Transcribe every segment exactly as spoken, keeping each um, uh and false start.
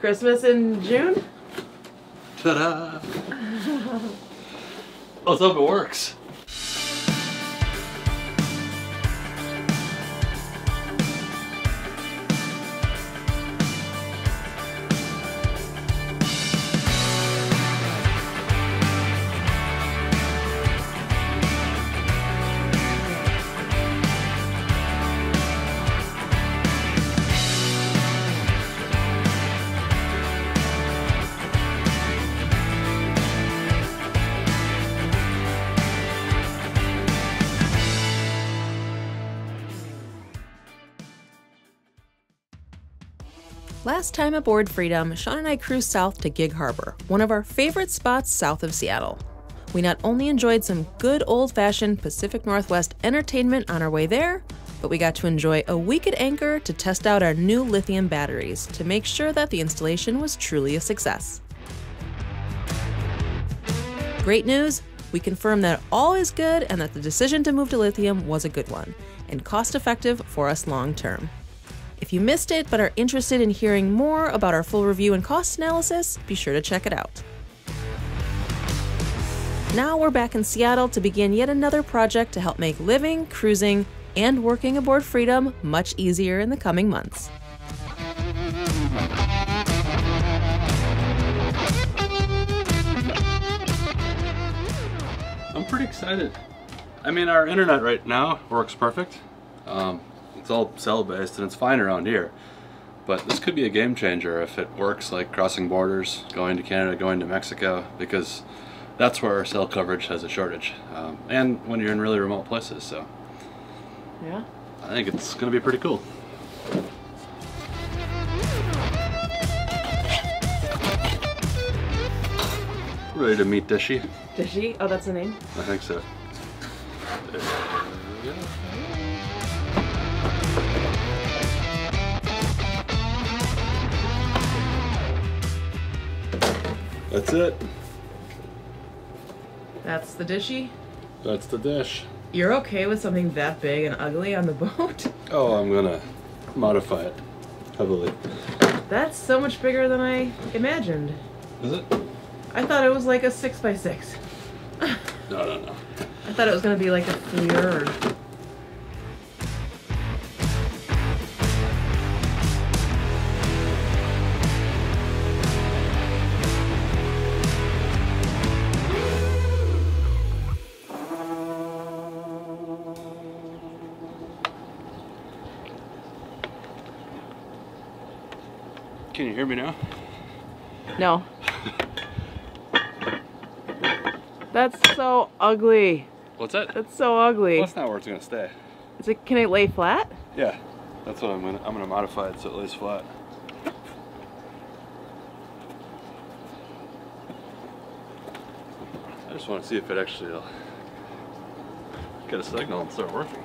Christmas in June? Ta-da! Let's hope it works. Last time aboard Freedom, Sean and I cruised south to Gig Harbor, one of our favorite spots south of Seattle. We not only enjoyed some good old-fashioned Pacific Northwest entertainment on our way there, but we got to enjoy a week at anchor to test out our new lithium batteries to make sure that the installation was truly a success. Great news! We confirmed that all is good and that the decision to move to lithium was a good one, and cost-effective for us long-term. If you missed it but are interested in hearing more about our full review and cost analysis, be sure to check it out. Now we're back in Seattle to begin yet another project to help make living, cruising, and working aboard Freedom much easier in the coming months. I'm pretty excited. I mean, our internet right now works perfect. Um, It's all cell-based and it's fine around here, but this could be a game changer if it works like crossing borders, going to Canada, going to Mexico, because that's where our cell coverage has a shortage, um, and when you're in really remote places. So yeah, I think it's gonna be pretty cool. Ready to meet Dishy. Dishy? Oh, that's the name? I think so. There we go. That's it. That's the Dishy? That's the dish. You're okay with something that big and ugly on the boat? Oh, I'm gonna modify it heavily. That's so much bigger than I imagined. Is it? I thought it was like a six by six. No, no, no. I thought it was gonna be like a clear or... Can you hear me now? No. That's so ugly. What's that? That's so ugly. Well, that's not where it's gonna stay. Is it? Can it lay flat? Yeah, that's what I'm gonna. I'm gonna modify it so it lays flat. I just want to see if it actually will get a signal and start working.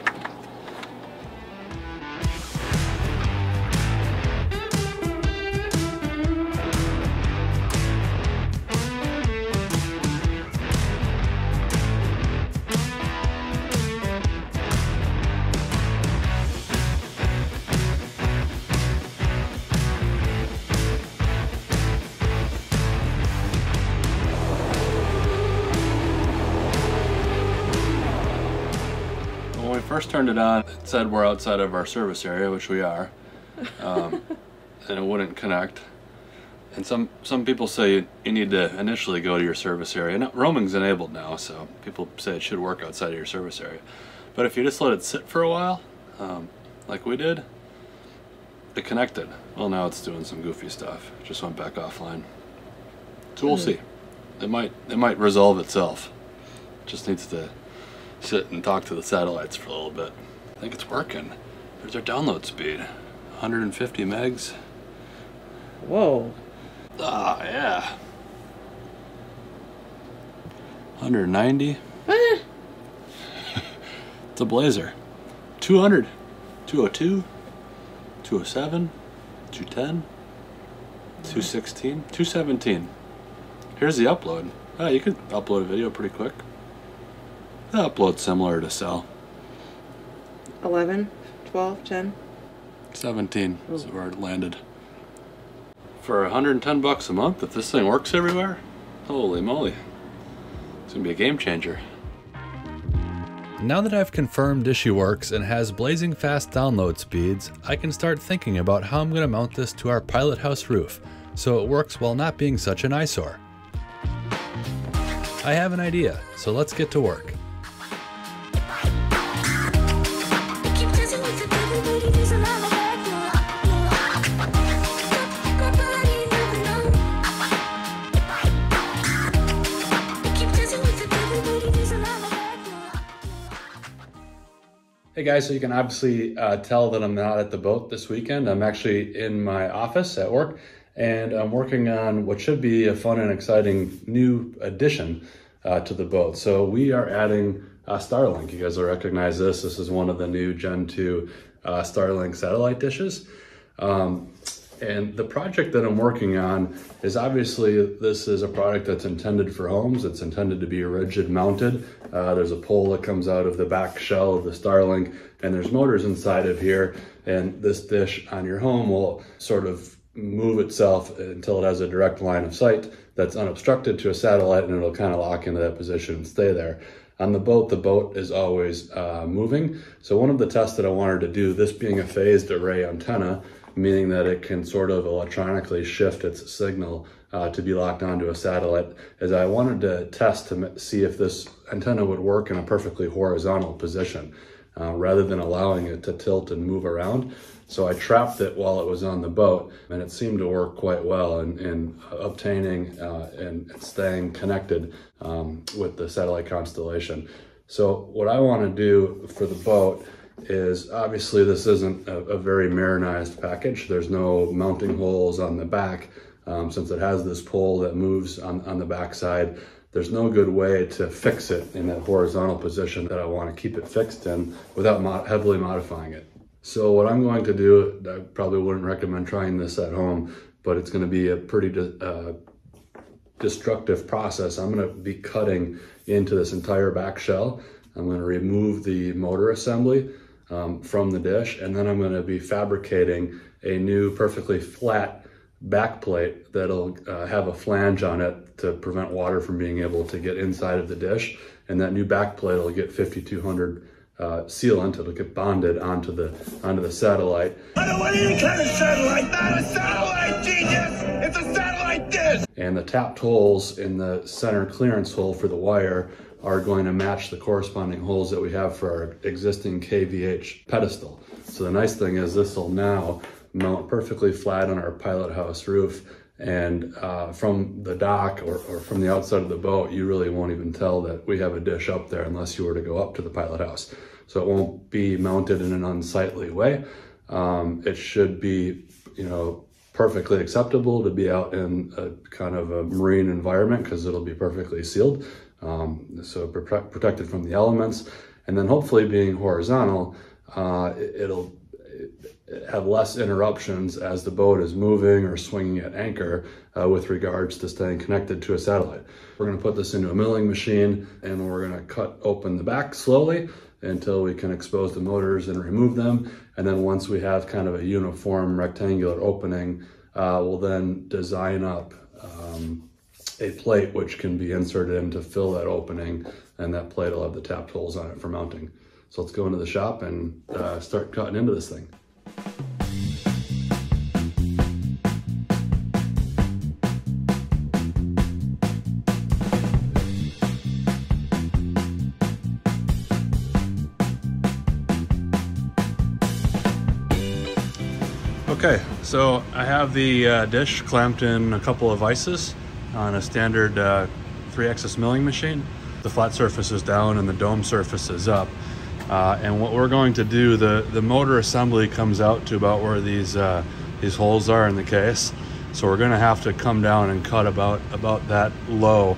First turned it on, it said we're outside of our service area, which we are, um, and it wouldn't connect. And some some people say you, you need to initially go to your service area. Now, roaming's enabled now, so people say it should work outside of your service area. But if you just let it sit for a while, um, like we did, it connected. Well, now it's doing some goofy stuff. It just went back offline. So we'll see. It might it might resolve itself. It just needs to sit and talk to the satellites for a little bit. I think it's working. There's our download speed. one hundred fifty megs. Whoa. Ah, yeah. one hundred ninety. It's a blazer. two hundred. two oh two. two oh seven. two ten. two sixteen. two seventeen. Here's the upload. Oh, you can upload a video pretty quick. The upload similar to cell. eleven, twelve, ten? seventeen. Ooh. Is where it landed. for a hundred and ten bucks a month, if this thing works everywhere, holy moly, it's gonna be a game changer. Now that I've confirmed Dishy works and has blazing fast download speeds, I can start thinking about how I'm going to mount this to our pilot house roof so it works while not being such an eyesore. I have an idea, so let's get to work. Hey guys, so you can obviously uh, tell that I'm not at the boat this weekend. I'm actually in my office at work, and I'm working on what should be a fun and exciting new addition uh, to the boat. So we are adding uh, Starlink. You guys will recognize this. This is one of the new Gen two uh, Starlink satellite dishes. Um, and the project that I'm working on is obviously, this is a product that's intended for homes. It's intended to be rigid mounted. Uh, there's a pole that comes out of the back shell of the Starlink, and there's motors inside of here, and this dish on your home will sort of move itself until it has a direct line of sight that's unobstructed to a satellite, and it'll kind of lock into that position and stay there. On the boat, the boat is always uh, moving. So one of the tests that I wanted to do, this being a phased array antenna, meaning that it can sort of electronically shift its signal uh, to be locked onto a satellite, is I wanted to test to see if this antenna would work in a perfectly horizontal position, uh, rather than allowing it to tilt and move around. So I trapped it while it was on the boat, and it seemed to work quite well in, in obtaining uh, and staying connected um, with the satellite constellation. So what I want to do for the boat is, obviously this isn't a, a very marinized package. There's no mounting holes on the back, um, since it has this pole that moves on, on the backside. There's no good way to fix it in that horizontal position that I want to keep it fixed in without mod heavily modifying it. So what I'm going to do, I probably wouldn't recommend trying this at home, but it's going to be a pretty de uh, destructive process. I'm going to be cutting into this entire back shell. I'm going to remove the motor assembly um, from the dish, and then I'm going to be fabricating a new perfectly flat backplate that'll uh, have a flange on it to prevent water from being able to get inside of the dish. And that new backplate will get fifty-two hundred uh, sealant. It'll get bonded onto the onto the satellite. I don't want any kind of satellite. Not a satellite, genius! It's a satellite dish. And the tapped holes in the center clearance hole for the wire are going to match the corresponding holes that we have for our existing K V H pedestal. So the nice thing is this will now mount perfectly flat on our pilot house roof, and uh, from the dock or, or from the outside of the boat, you really won't even tell that we have a dish up there unless you were to go up to the pilot house. So it won't be mounted in an unsightly way. Um, it should be, you know, perfectly acceptable to be out in a kind of a marine environment, because it'll be perfectly sealed. Um, so protect, protected from the elements, and then hopefully being horizontal, uh, it, it'll it have less interruptions as the boat is moving or swinging at anchor uh, with regards to staying connected to a satellite. We're going to put this into a milling machine, and we're going to cut open the back slowly until we can expose the motors and remove them. And then once we have kind of a uniform rectangular opening, uh, we'll then design up um, a plate which can be inserted in to fill that opening, and that plate will have the tapped holes on it for mounting. So let's go into the shop and uh, start cutting into this thing. Okay, so I have the uh, dish clamped in a couple of vices on a standard uh, three-axis milling machine. The flat surface is down and the dome surface is up. Uh, and what we're going to do, the, the motor assembly comes out to about where these, uh, these holes are in the case. So we're gonna have to come down and cut about, about that low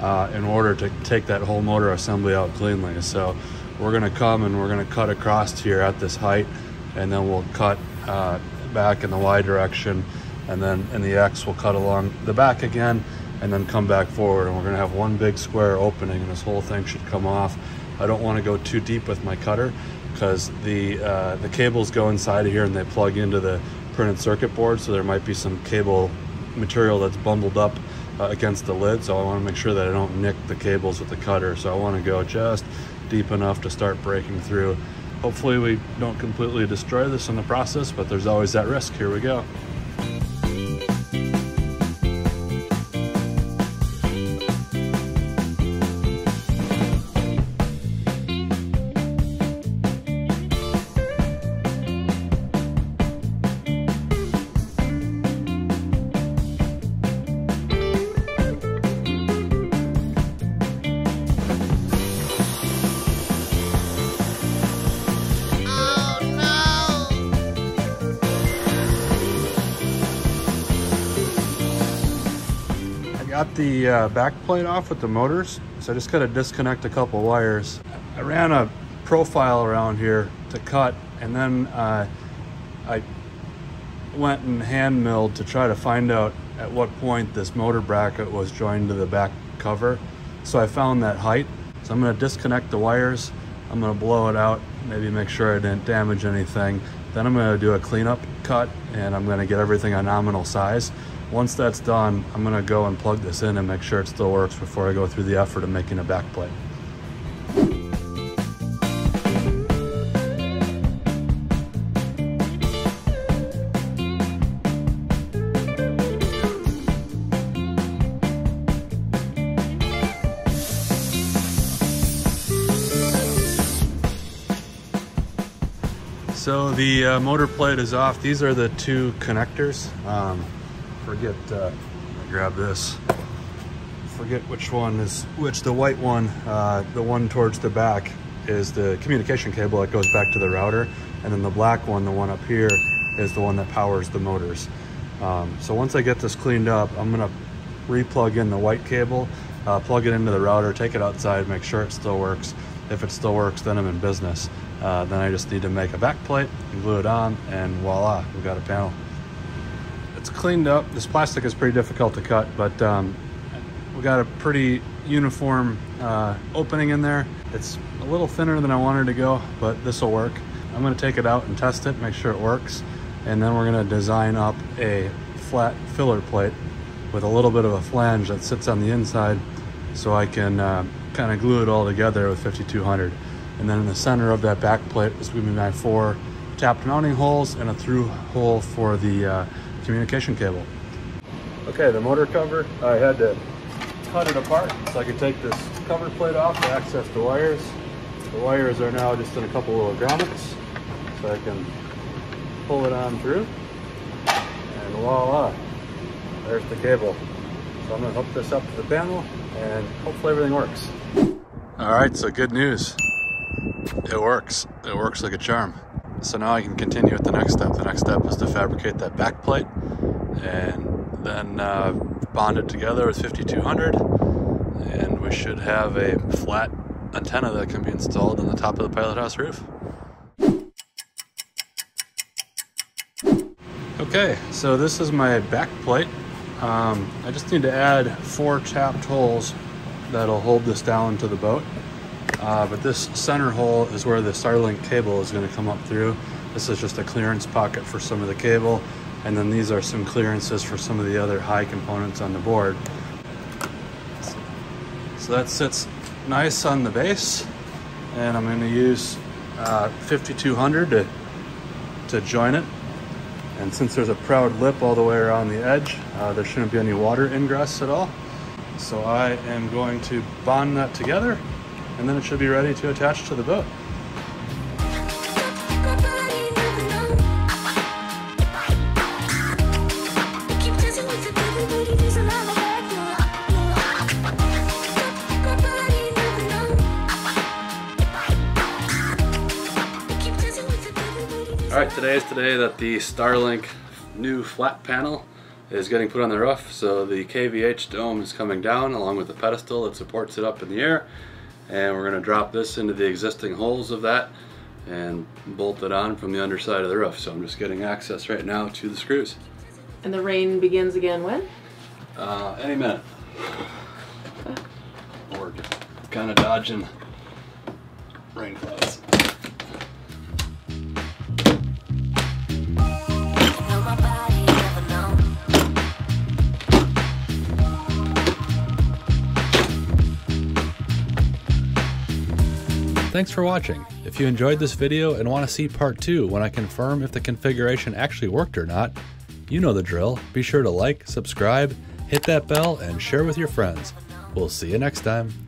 uh, in order to take that whole motor assembly out cleanly. So we're gonna come and we're gonna cut across here at this height, and then we'll cut uh, back in the Y direction, and then in the X we'll cut along the back again, and then come back forward, and we're gonna have one big square opening, and this whole thing should come off. I don't wanna go too deep with my cutter, because the, uh, the cables go inside of here and they plug into the printed circuit board, so there might be some cable material that's bundled up uh, against the lid, so I want to make sure that I don't nick the cables with the cutter. So I want to go just deep enough to start breaking through. Hopefully we don't completely destroy this in the process, but there's always that risk. Here we go. Got the uh, back plate off with the motors, so I just got to disconnect a couple wires. I ran a profile around here to cut, and then uh, I went and hand milled to try to find out at what point this motor bracket was joined to the back cover. So I found that height. So I'm going to disconnect the wires, I'm going to blow it out, maybe make sure I didn't damage anything. Then I'm going to do a cleanup cut, and I'm going to get everything a nominal size. Once that's done, I'm gonna go and plug this in and make sure it still works before I go through the effort of making a back plate. So the uh, motor plate is off. These are the two connectors. Um, Forget, uh, I grab this. Forget which one is which. The white one, uh, the one towards the back, is the communication cable that goes back to the router, and then the black one, the one up here, is the one that powers the motors. Um, so once I get this cleaned up, I'm gonna re-plug in the white cable, uh, plug it into the router, take it outside, make sure it still works. If it still works, then I'm in business. Uh, then I just need to make a back plate and glue it on, and voila, we've got a panel. It's cleaned up. This plastic is pretty difficult to cut, but um, we got a pretty uniform uh, opening in there. It's a little thinner than I wanted to go, but this will work. I'm going to take it out and test it, make sure it works, and then we're going to design up a flat filler plate with a little bit of a flange that sits on the inside, so I can uh, kind of glue it all together with fifty-two hundred. And then in the center of that back plate is going to be my four tapped mounting holes and a through hole for the uh, communication cable. Okay, the motor cover, I had to cut it apart so I could take this cover plate off to access the wires. The wires are now just in a couple little grommets, so I can pull it on through, and voila, there's the cable. So I'm gonna hook this up to the panel, and hopefully everything works. All right, so good news. It works. It works like a charm. So now I can continue with the next step. The next step is to fabricate that back plate and then uh, bond it together with fifty-two hundred, and we should have a flat antenna that can be installed on the top of the pilot house roof. Okay, so this is my back plate. Um, I just need to add four tapped holes that'll hold this down to the boat. Uh, but this center hole is where the Starlink cable is going to come up through. This is just a clearance pocket for some of the cable, and then these are some clearances for some of the other high components on the board. So that sits nice on the base, and I'm going to use uh, fifty-two hundred to, to join it. And since there's a proud lip all the way around the edge, uh, there shouldn't be any water ingress at all. So I am going to bond that together, and then it should be ready to attach to the boat. All right, today is the day that the Starlink new flat panel is getting put on the roof. So the K V H dome is coming down along with the pedestal that supports it up in the air. And we're going to drop this into the existing holes of that and bolt it on from the underside of the roof. So I'm just getting access right now to the screws. And the rain begins again when? Uh, any minute. We're kind of dodging rain clouds. Thanks for watching. If you enjoyed this video and want to see part two when I confirm if the configuration actually worked or not, you know the drill. Be sure to like, subscribe, hit that bell, and share with your friends. We'll see you next time.